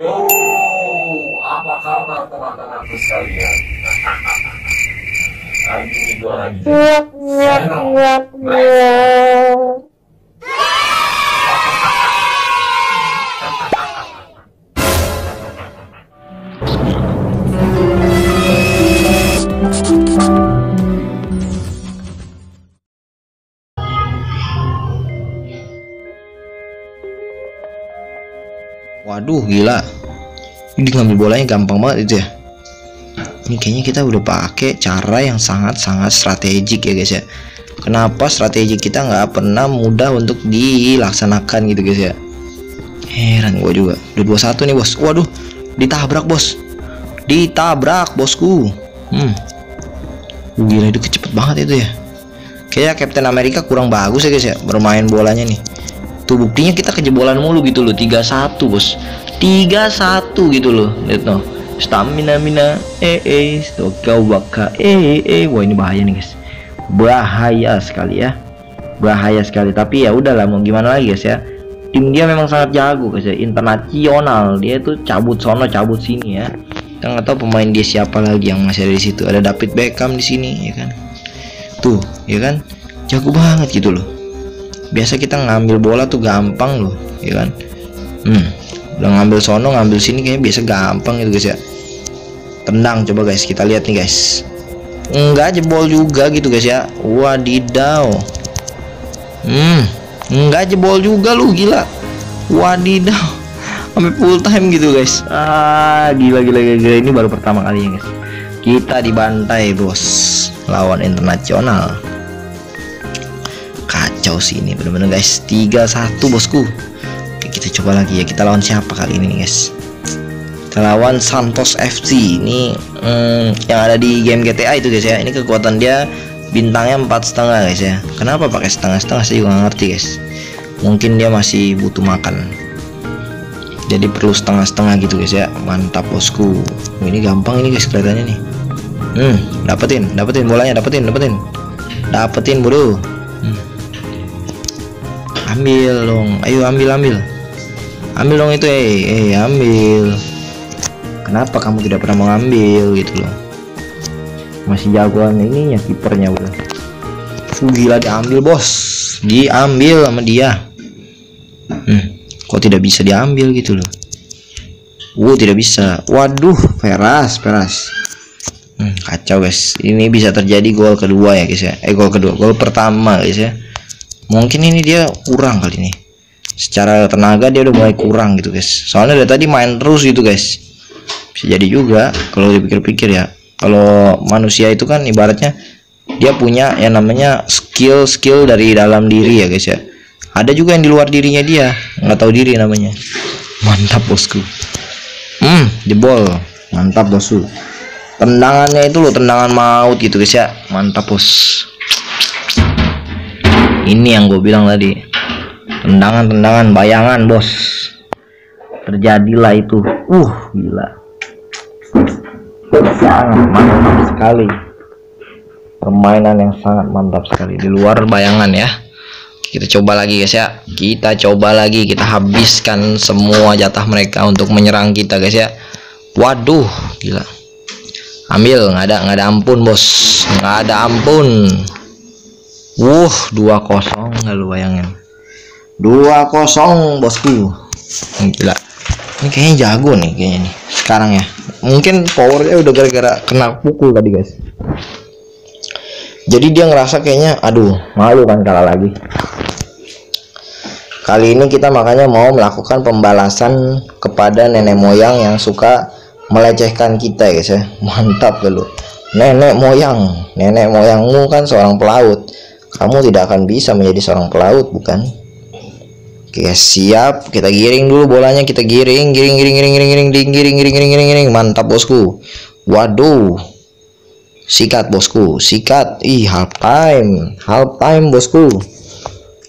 Oh, apa kabar teman-temanku sekalian? Hari ini gue lagi waduh gila, ini ngambil bolanya gampang banget itu ya. Ini kayaknya kita udah pakai cara yang sangat-sangat strategik ya guys ya. Kenapa strategi kita nggak pernah mudah untuk dilaksanakan gitu guys ya. Heran gua juga. Udah 21 nih bos. Waduh, ditabrak bos. Ditabrak bosku. Gila itu kecepet banget itu ya. Kayaknya Captain America kurang bagus ya guys ya bermain bolanya nih. Tuh buktinya kita kejebolan mulu gitu loh. 31 bos, 31 gitu loh. Lihat noh, stamina mina kau bakal wah ini bahaya nih guys, bahaya sekali ya, bahaya sekali. Tapi ya udahlah, mau gimana lagi guys ya, tim dia memang sangat jago guys ya, internasional. Dia tuh cabut sono cabut sini ya. Kita nggak tahu pemain dia siapa lagi yang masih ada di situ. Ada David Beckham di sini ya kan, tuh ya kan, jago banget gitu loh. Biasa kita ngambil bola tuh gampang loh ya kan. Udah ngambil sono ngambil sini kayaknya biasa gampang gitu guys ya. Tendang coba guys, kita lihat nih guys, enggak jebol juga gitu guys ya. Wadidaw, enggak jebol juga lu, gila. Wadidaw, sampai full time gitu guys. Ah gila, ini baru pertama kali ya guys kita dibantai bos lawan internasional. Kacau sih ini bener-bener guys, 31 bosku. Oke, kita coba lagi ya, kita lawan siapa kali ini nih guys. Kita lawan Santos FC ini yang ada di game GTA itu guys ya. Ini kekuatan dia bintangnya 4,5 guys ya. Kenapa pakai setengah-setengah saya juga gak ngerti guys. Mungkin dia masih butuh makan, jadi perlu setengah-setengah gitu guys ya. Mantap bosku. Ini gampang ini guys kelihatannya nih. Dapetin bolanya, dapetin bro. Ambil dong, ayo ambil dong itu, ambil. Kenapa kamu tidak pernah mengambil gitu loh? Masih jagoan ini ya kipernya udah. Gila, diambil bos, diambil sama dia. Kok tidak bisa diambil gitu loh? Tidak bisa. Waduh, peras. Kacau guys, ini bisa terjadi gol kedua ya guys ya. Gol pertama guys ya. Mungkin ini dia kurang kali ini, secara tenaga dia udah mulai kurang gitu guys. Soalnya dari tadi main terus gitu guys. Bisa jadi juga kalau dipikir-pikir ya. Kalau manusia itu kan ibaratnya dia punya yang namanya skill dari dalam diri ya guys ya. Ada juga yang di luar dirinya dia, nggak tahu diri namanya. Mantap bosku. Jebol. Mantap bosku. Tendangannya itu loh, tendangan maut gitu guys ya. Mantap bos. Ini yang gue bilang tadi, tendangan bayangan bos, terjadilah itu. Gila, sangat mantap sekali, permainan yang sangat mantap sekali di luar bayangan ya. Kita coba lagi guys ya, kita habiskan semua jatah mereka untuk menyerang kita guys ya. Waduh gila, ambil, nggak ada ampun bos, nggak ada ampun. 2-0 nggak lu bayangin, 2-0 bosku. Gila, ini kayaknya jago nih nih sekarang ya. Mungkin powernya udah gara-gara kena pukul tadi guys, jadi dia ngerasa kayaknya aduh malu kan kalah lagi. Kali ini kita makanya mau melakukan pembalasan kepada nenek moyang yang suka melecehkan kita ya guys ya. Mantap dulu, nenek moyangmu kan seorang pelaut. Kamu tidak akan bisa menjadi seorang pelaut, bukan? Oke, siap. Kita giring dulu bolanya, kita giring. Mantap bosku. Waduh. Sikat bosku, sikat. Half time bosku.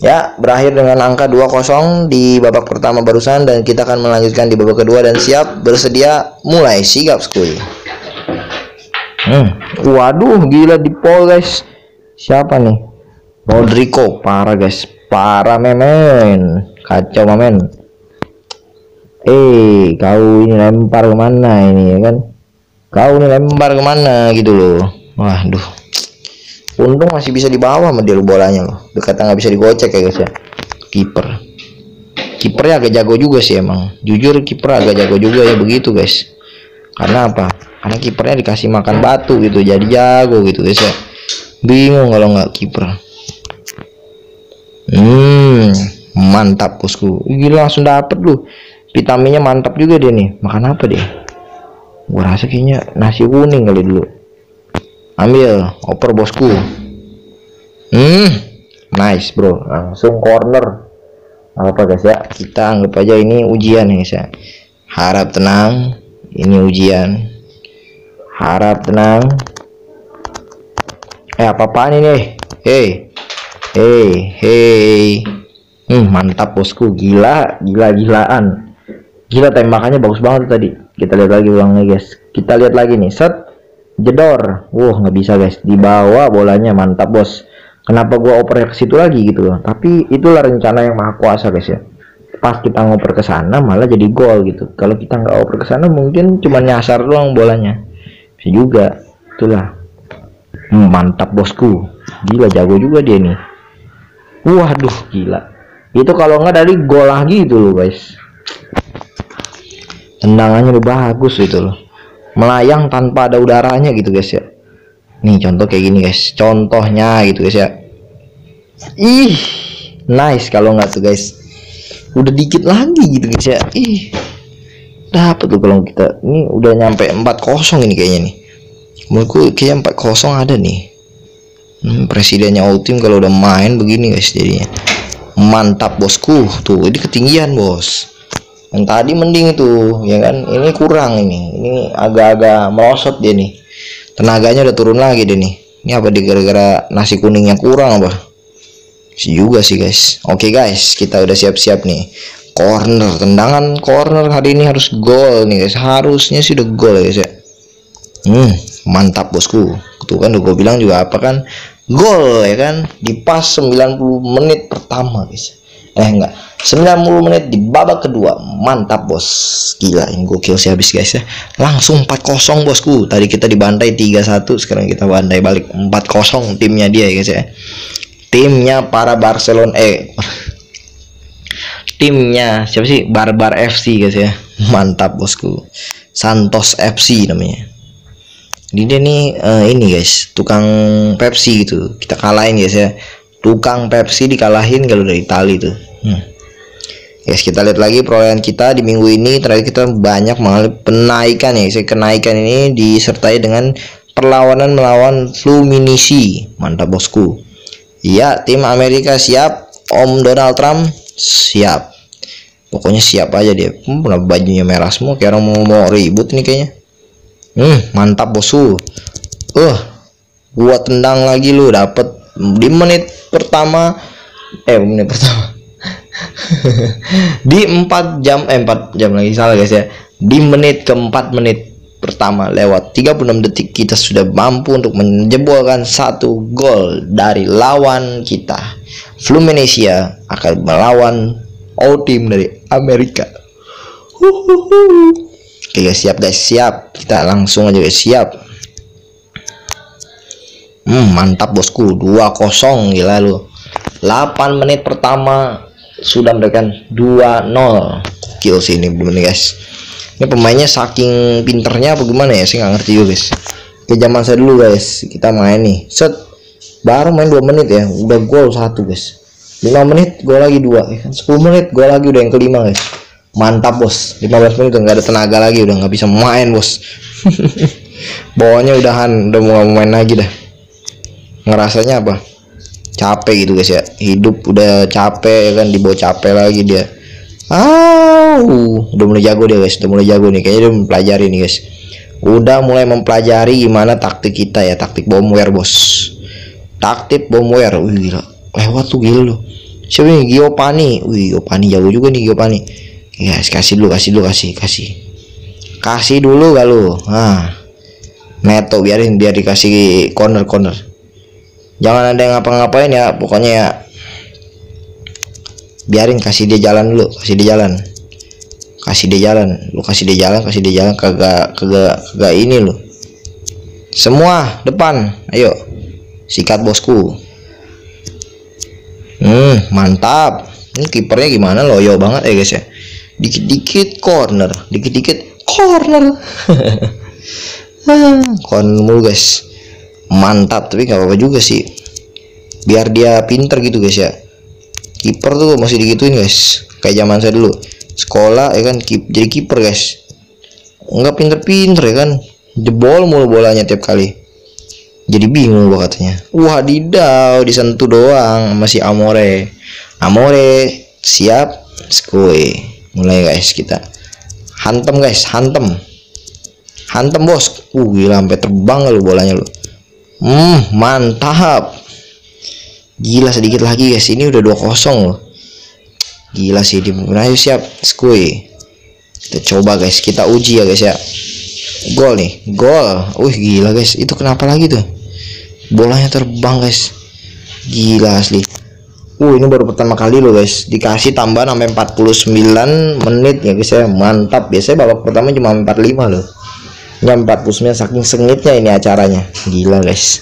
Ya, berakhir dengan angka 2-0 di babak pertama barusan, dan kita akan melanjutkan di babak kedua. Dan siap, bersedia, mulai, sigap skuy. Waduh, gila di pol guys. Siapa nih? Rodrigo, parah guys, parah memen, kacau memen. kau ini lempar kemana ini, ya kan? Kau ini lempar kemana gitu loh. Waduh, untung masih bisa dibawa sama dia bolanya loh. Dekat nggak bisa digocek ya guys ya. Kipernya agak jago juga sih emang. Jujur kiper agak jago juga ya begitu guys. Karena apa? Karena kipernya dikasih makan batu gitu, jadi jago gitu guys ya. Bingung kalau nggak kiper. Mantap bosku. Gila langsung dapet lu. Vitaminnya mantap juga dia nih. Makan apa dia? Gua rasa kayaknya nasi kuning kali dulu. Ambil oper bosku. Nice bro. Langsung corner. Apa guys ya? Kita anggap aja ini ujian ya guys ya. Harap tenang. Ini ujian. Harap tenang. Apa-apaan ini? Mantap bosku, gila-gilaan. Gila tembakannya bagus banget tadi. Kita lihat lagi ulangnya guys. Kita lihat lagi nih, set jedor. Wah, nggak bisa guys. Dibawa bolanya, mantap bos. Kenapa gua oper ke situ lagi gitu loh. Tapi itulah rencana yang maha kuasa guys ya. Pas kita ngoper ke sana malah jadi gol gitu. Kalau kita nggak oper ke sana mungkin cuma nyasar doang bolanya. Bisa juga. Itulah. Mantap bosku. Gila jago juga dia nih. Waduh, gila. Itu kalau nggak dari gol lagi itu loh guys. Tendangannya udah bagus itu loh, melayang tanpa ada udaranya gitu guys ya. Nih contoh kayak gini guys, contohnya gitu guys ya. Ih, nice kalau nggak tuh guys. Udah dikit lagi gitu guys ya. Ih, dapet tuh kalau kita. Ini udah nyampe 4-0 ini kayaknya nih. Menurutku kayaknya 4-0 ada nih. Presidennya OWWTIM kalau udah main begini guys jadinya. Mantap bosku. Tuh ini ketinggian bos. Yang tadi mending itu ya kan. Ini kurang ini. Ini agak-agak merosot dia nih. Tenaganya udah turun lagi dia nih. Ini apa gara-gara nasi kuningnya kurang apa? Juga sih guys. Oke guys, kita udah siap-siap nih. Corner, tendangan corner hari ini harus gol nih guys. Harusnya sih udah gol guys ya. Mantap bosku. Tuh kan udah gue bilang juga apa kan? Gol ya kan, di pas 90 menit pertama guys. Enggak, 90 menit di babak kedua. Mantap bos. Gila, ini gokil sih habis guys ya. Langsung 4-0 bosku. Tadi kita dibantai 3-1, sekarang kita bantai balik 4-0 timnya dia ya guys ya. Timnya para Barcelona timnya siapa sih? Barbar FC guys ya. Mantap bosku. Santos FC namanya. Dia nih ini guys, tukang Pepsi gitu. Kita kalahin guys ya. Tukang Pepsi dikalahin kalau dari Itali tuh. Guys, kita lihat lagi perolehan kita di minggu ini. Terakhir kita banyak mengalami penaikan ya. Kenaikan ini disertai dengan perlawanan melawan Fluminense. Mantap bosku. Ya, tim Amerika siap. Om Donald Trump siap. Pokoknya siap aja dia. Kenapa bajunya merah semua kayak orang mau ribut nih kayaknya. Mantap bosku. Gua tendang lagi lu, dapet di menit pertama. Di 4 jam lagi, salah guys ya. Di menit keempat, menit pertama lewat 36 detik kita sudah mampu untuk menjebolkan satu gol dari lawan kita. Fluminense akan melawan OWWTIM dari Amerika. Oke guys, siap guys, siap. Kita langsung aja guys, siap. Mantap bosku. 2-0, gila lu. 8 menit pertama sudah menekan 2-0. Gokil sih ini bener guys. Ini pemainnya saking pinternya apa gimana ya, saya nggak ngerti juga guys. Ke zaman saya dulu guys, kita main nih. Set. Baru main 2 menit ya, udah gol 1 guys. 5 menit gol lagi 2 ya kan. 10 menit gol lagi udah yang kelima guys. Mantap bos. 15 menit udah nggak ada tenaga lagi, udah nggak bisa main bos. Bawahnya udahan, udah mau main lagi dah. Ngerasanya apa? Capek gitu guys ya. Hidup udah capek ya kan, dibawa capek lagi dia. Udah mulai jago dia guys, udah mulai jago nih. Kayaknya udah mempelajari nih guys. Udah mulai mempelajari gimana taktik kita ya, taktik bomware bos. Taktik bomware. Wih gila. Lewat tuh gila loh. Siapa ini? Gio Pani. Wih, Gio Pani jago juga nih Gio Pani. Guys, kasih dulu gak lu? Neto, biar dikasih corner. Jangan ada yang ngapa-ngapain ya, pokoknya ya. Biarin, kasih dia jalan dulu, kasih dia jalan, lu kasih dia jalan, kagak ini lu. Semua depan, ayo sikat bosku. Mantap. Ini kipernya gimana, loyo banget ya guys ya. Dikit-dikit corner, dikit-dikit corner. Corner mulu guys. Mantap, tapi nggak apa-apa juga sih. Biar dia pinter gitu guys ya. Kiper tuh masih digituin guys. Kayak zaman saya dulu sekolah ya kan, jadi kiper guys. Nggak pinter-pinter ya kan. Jebol mulu bolanya tiap kali. Jadi bingung gua katanya. Wadidaw, disentuh doang masih Amore. Amore siap skui. Mulai guys, kita hantem guys, hantem, hantem bos. Gila, sampai terbang lu bolanya lu. Mantap. Gila, sedikit lagi guys, ini udah 2-0 loh. Gila sih, dimulai siap skui. Kita coba guys, kita uji ya guys ya. Gol nih, gol. Wih gila guys, itu kenapa lagi tuh? Bolanya terbang guys. Gila asli. Ini baru pertama kali loh guys, dikasih tambahan sampai 49 menit ya guys ya. Mantap, biasanya babak pertama cuma 45 loh. Ya 49, saking sengitnya ini acaranya. Gila guys.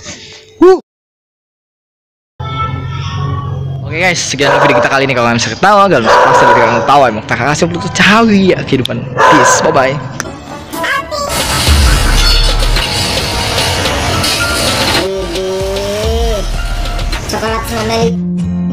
Oke guys, sekian video kita kali ini. Kalau kalian bisa ketawa, kalau bisa ketawa, emang tak kasih untuk cawi ya kehidupan. Peace, bye bye. Chocolate